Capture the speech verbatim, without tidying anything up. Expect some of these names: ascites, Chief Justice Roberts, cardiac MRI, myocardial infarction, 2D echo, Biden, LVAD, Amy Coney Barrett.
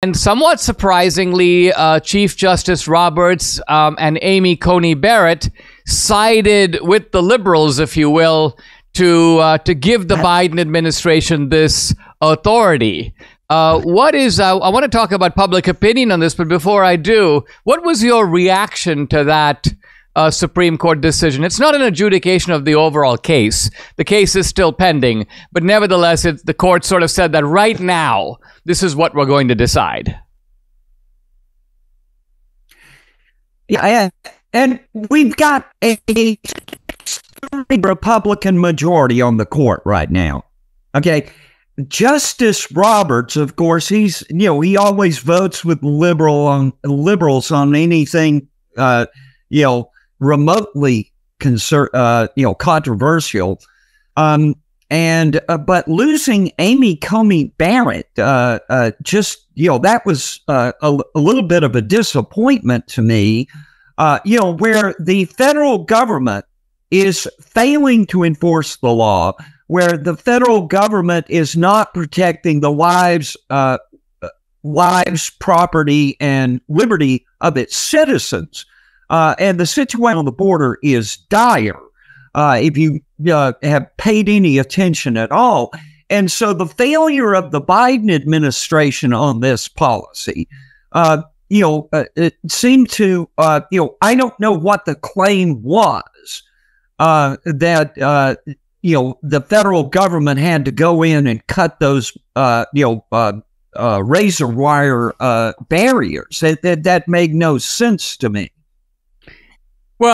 And somewhat surprisingly, uh, Chief Justice Roberts um, and Amy Coney Barrett sided with the liberals, if you will, to uh, to give the Biden administration this authority. Uh, what is, uh, I want to talk about public opinion on this, but before I do, what was your reaction to that uh, Supreme Court decision? It's not an adjudication of the overall case. The case is still pending, but nevertheless, it's, the court sort of said that right now, this is what we're going to decide. Yeah, and we've got a Republican majority on the court right now. Okay, Justice Roberts, of course, he's you know he always votes with liberal on liberals on anything uh, you know remotely concern uh, you know controversial. Um, And uh, but losing Amy Coney Barrett, uh, uh, just you know, that was uh, a, a little bit of a disappointment to me. Uh, you know, where the federal government is failing to enforce the law, where the federal government is not protecting the lives, uh, lives, property, and liberty of its citizens, uh, and the situation on the border is dire. Uh, if you uh, have paid any attention at all. And so the failure of the Biden administration on this policy, uh, you know, uh, it seemed to, uh, you know, I don't know what the claim was uh, that, uh, you know, the federal government had to go in and cut those, uh, you know, uh, uh, razor wire uh, barriers. That, that, that made no sense to me.